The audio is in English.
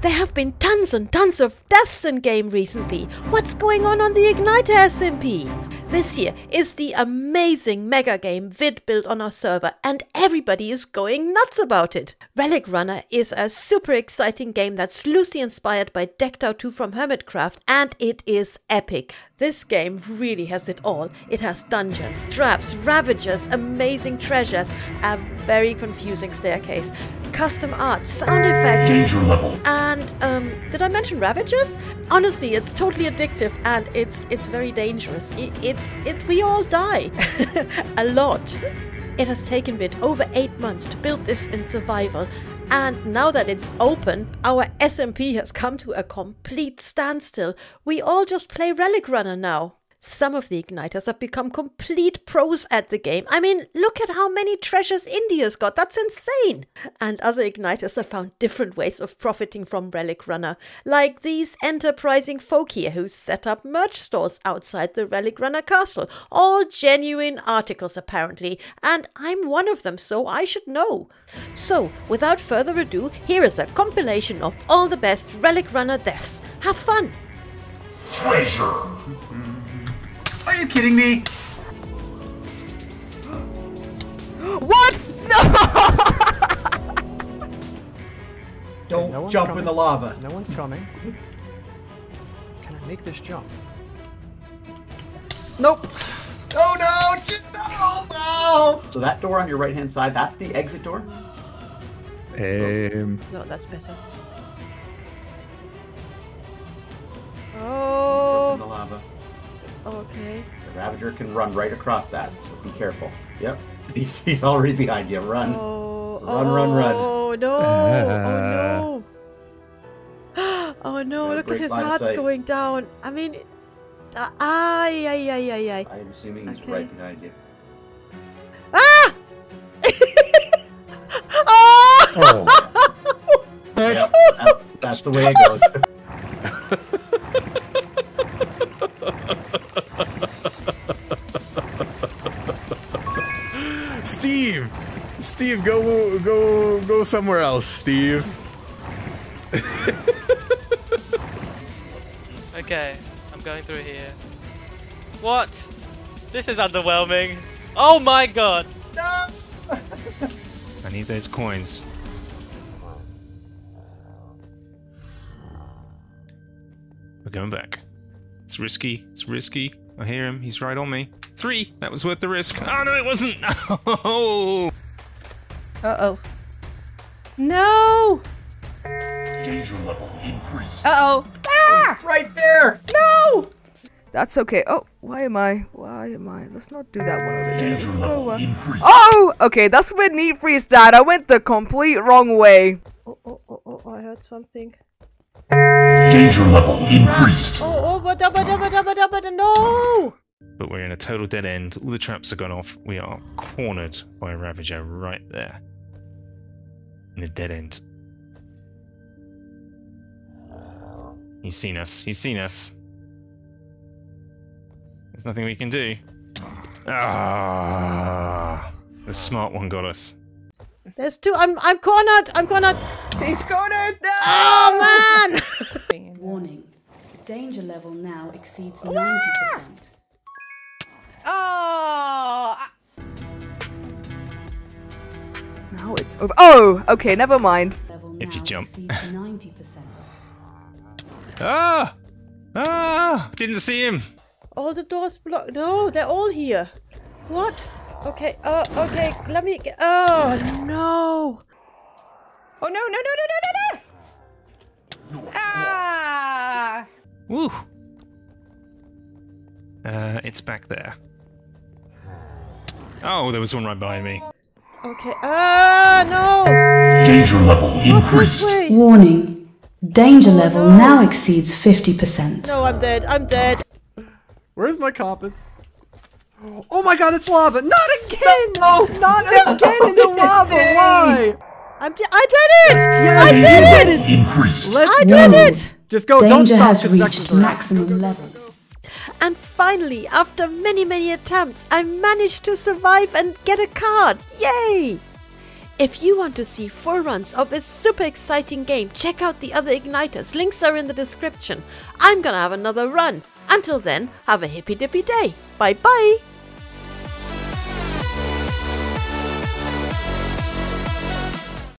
There have been tons and tons of deaths in game recently. What's going on the Ignitor SMP? This here is the amazing mega game vid built on our server and everybody is going nuts about it. Relic Runner is a super exciting game that's loosely inspired by Decked Out 2 from Hermitcraft, and it is epic. This game really has it all. It has dungeons, traps, ravagers, amazing treasures, a very confusing staircase, custom art, sound effects, danger level, and did I mention ravagers? Honestly, it's totally addictive and it's very dangerous. We all die a lot. It has taken Vid over 8 months to build this in survival, and now that it's open, our SMP has come to a complete standstill. We all just play Relic Runner now. Some of the Igniters have become complete pros at the game. I mean, look at how many treasures India's got, that's insane! And other Igniters have found different ways of profiting from Relic Runner, like these enterprising folk here who set up merch stores outside the Relic Runner castle. All genuine articles apparently, and I'm one of them, so I should know. So, without further ado, here is a compilation of all the best Relic Runner deaths. Have fun! Treasure! Are you kidding me? What? No! Don't jump in the lava. No one's coming. Can I make this jump? Nope. Oh no! Oh no! So that door on your right hand side, that's the exit door? No, that's better. Oh! Jump in the lava. Okay. The Ravager can run right across that, so be careful. Yep. He's already behind you. Run. Oh, run. Oh no. Oh no. Oh no, look at his heart's going down. I mean, ay. I'm assuming he's right behind you. Ah! Oh! Yep, that's the way it goes. Steve, go somewhere else, Steve. Okay, I'm going through here. What? This is underwhelming. Oh my god! No! I need those coins. We're going back. It's risky. It's risky. I hear him. He's right on me. 3. That was worth the risk. Oh no, it wasn't. Oh. Uh-oh. No! Danger level increased. Uh-oh. Ah! It's right there! No! That's okay. Oh, why am I? Let's not do that one over there. Danger level increased. Oh! Okay, that's where Neat Freeze died. I went the complete wrong way. Oh, I heard something. Danger level increased. No! But we're in a total dead end. All the traps are gone off. We are cornered by a Ravager right there. In a dead end. He's seen us. He's seen us. There's nothing we can do. Ah! The smart one got us. There's 2. I'm cornered. I'm cornered. He's cornered. No! Oh man! Warning: the danger level now exceeds 90%. Oh! Now it's over. Oh, okay, never mind. If you jump. 90%. Ah! Ah! Didn't see him. All the doors blocked. No, they're all here. What? Okay. Oh, okay. Let me. Oh no! Oh no! Ah! Woo! It's back there. Oh, there was one right behind me. Okay. Ah, no! Danger level increased. Warning. Danger level now exceeds 50%. No, I'm dead. I'm dead. Where's my compass? Oh my god, it's lava! Not again! No, not again in the lava! Why? I did it! Yeah, I did it! Increased. I did it! Just go, don't stop. Danger has reached maximum level. And finally, after many attempts, I managed to survive and get a card! Yay! If you want to see full runs of this super exciting game, check out the other Ignitors, links are in the description. I'm gonna have another run. Until then, have a hippy dippy day. Bye bye!